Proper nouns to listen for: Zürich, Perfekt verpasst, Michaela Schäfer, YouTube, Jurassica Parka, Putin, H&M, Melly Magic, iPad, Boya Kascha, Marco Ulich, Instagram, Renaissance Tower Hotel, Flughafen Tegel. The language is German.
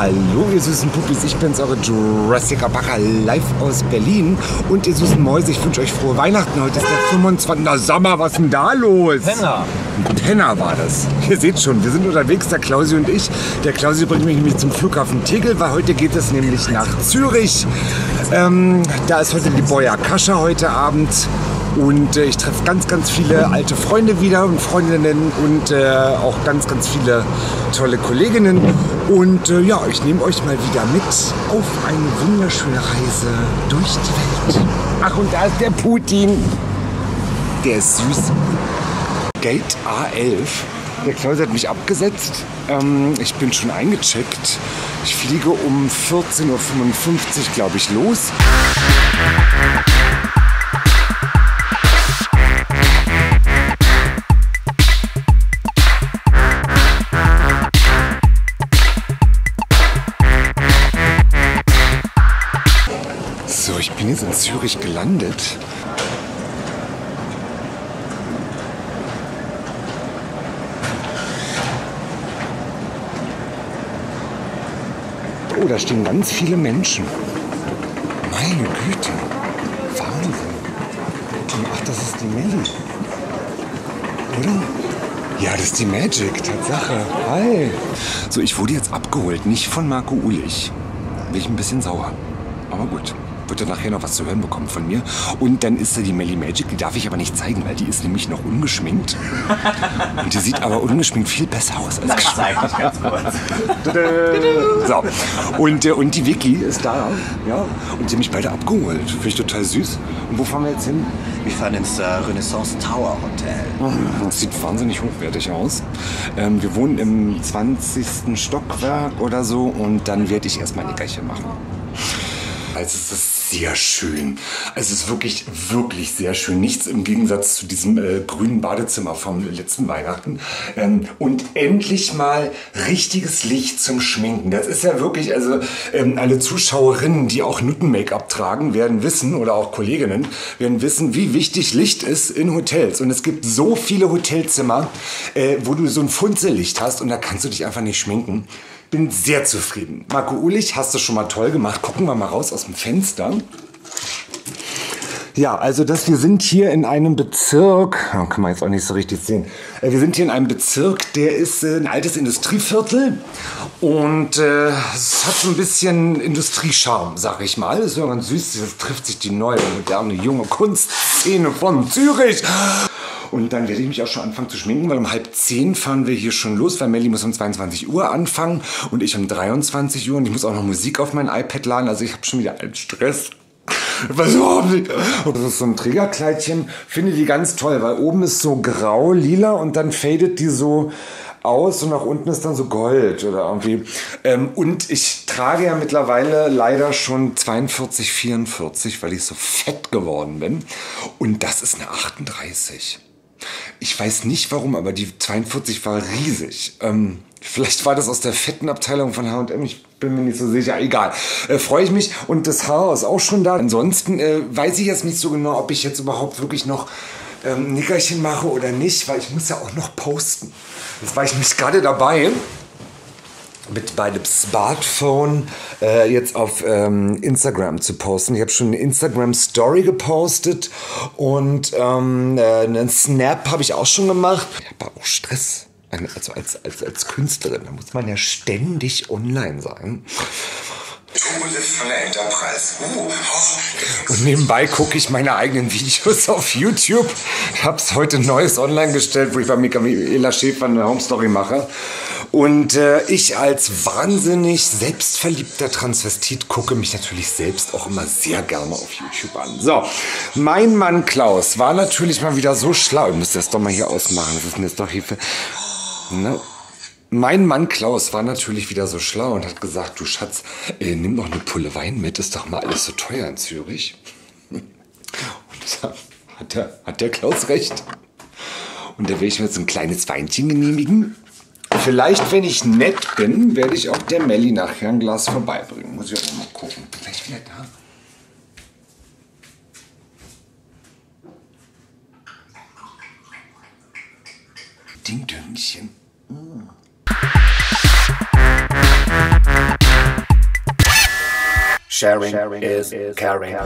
Hallo ihr süßen Puppies, ich bin's, eure Jurassica Parka live aus Berlin. Und ihr süßen Mäuse, ich wünsche euch frohe Weihnachten. Heute ist der 25. Na Sommer, was ist denn da los? Penner. Ein Penner war das. Ihr seht schon, wir sind unterwegs, der Klausi und ich. Der Klausi bringt mich nämlich zum Flughafen Tegel, weil heute geht es nämlich nach Zürich. Da ist heute die Boya Kascha heute Abend. Und ich treffe ganz viele alte Freunde wieder und Freundinnen und auch ganz viele tolle Kolleginnen. Und ja, ich nehme euch mal wieder mit auf eine wunderschöne Reise durch die Welt. Ach, und da ist der Putin. Der ist süß. Gate A11. Der Klaus hat mich abgesetzt. Ich bin schon eingecheckt. Ich fliege um 14:55 Uhr, glaube ich, los. Ich bin jetzt in Zürich gelandet. Oh, da stehen ganz viele Menschen. Meine Güte. Wahnsinn. Ach, das ist die Melly. Oder? Ja, das ist die Magic, Tatsache. Hi. So, ich wurde jetzt abgeholt. Nicht von Marco Ulich. Bin ich ein bisschen sauer. Aber gut. Wird er nachher noch was zu hören bekommen von mir. Und dann ist da die Melly Magic, die darf ich aber nicht zeigen, weil die ist nämlich noch ungeschminkt. Und die sieht aber ungeschminkt viel besser aus als geschminkt. Ganz kurz. So. Und die Vicky ist da. Ja. Und die haben mich beide abgeholt. Finde ich total süß. Und wo fahren wir jetzt hin? Wir fahren ins Renaissance Tower Hotel. Das sieht wahnsinnig hochwertig aus. Wir wohnen im 20. Stockwerk oder so. Und dann werde ich erstmal ein Nickerchen machen. Also es ist sehr schön. Also es ist wirklich sehr schön. Nichts im Gegensatz zu diesem grünen Badezimmer vom letzten Weihnachten. Und endlich mal richtiges Licht zum Schminken. Das ist ja wirklich, also alle Zuschauerinnen, die auch Nutten-Make-up tragen, werden wissen, oder auch Kolleginnen, werden wissen, wie wichtig Licht ist in Hotels. Und es gibt so viele Hotelzimmer, wo du so ein Funzellicht hast und da kannst du dich einfach nicht schminken. Bin sehr zufrieden. Marco Ulich, hast du schon mal toll gemacht. Gucken wir mal raus aus dem Fenster. Ja, also wir sind hier in einem Bezirk, kann man jetzt auch nicht so richtig sehen. Wir sind hier in einem Bezirk, der ist ein altes Industrieviertel und es hat so ein bisschen Industriescharme, sag ich mal. Das ist ja ganz süß, das trifft sich die neue, moderne, junge Kunstszene von Zürich. Und dann werde ich mich auch schon anfangen zu schminken, weil um 9:30 fahren wir hier schon los, weil Melly muss um 22 Uhr anfangen und ich um 23 Uhr und ich muss auch noch Musik auf mein iPad laden, also ich habe schon wieder einen Stress. Was überhaupt nicht. Das ist so ein Trägerkleidchen, finde die ganz toll, weil oben ist so grau, lila und dann fadet die so aus und nach unten ist dann so Gold oder irgendwie. Und ich trage ja mittlerweile leider schon 42, 44, weil ich so fett geworden bin und das ist eine 38. Ich weiß nicht warum, aber die 42 war riesig. Vielleicht war das aus der fetten Abteilung von H&M, ich bin mir nicht so sicher, egal. Freue ich mich und das Haar ist auch schon da. Ansonsten weiß ich jetzt nicht so genau, ob ich jetzt überhaupt wirklich noch Nickerchen mache oder nicht, weil ich muss ja auch noch posten. Jetzt war ich nämlich gerade dabei, mit meinem Smartphone jetzt auf Instagram zu posten. Ich habe schon eine Instagram-Story gepostet und einen Snap habe ich auch schon gemacht. Ich habe auch Stress, also als Künstlerin, da muss man ja ständig online sein. Von der Enterprise. Und nebenbei gucke ich meine eigenen Videos auf YouTube. Ich habe es heute neues online gestellt, wo ich bei Michaela Schäfer eine Homestory mache. Und ich als wahnsinnig selbstverliebter Transvestit gucke mich natürlich selbst auch immer sehr gerne auf YouTube an. So, mein Mann Klaus war natürlich mal wieder so schlau. Ich muss das doch mal hier ausmachen. Das ist mir jetzt doch Hilfe. Ne? Mein Mann Klaus war natürlich wieder so schlau und hat gesagt, du Schatz, nimm doch eine Pulle Wein mit, ist doch mal alles so teuer in Zürich. Und da hat der Klaus recht. Und da werde ich mir jetzt ein kleines Weinchen genehmigen. Vielleicht, wenn ich nett bin, werde ich auch der Melly nachher ein Glas vorbeibringen. Muss ich auch mal gucken. Vielleicht wieder da. Ding-Dünnchen. Mm. Thank you. Sharing is caring.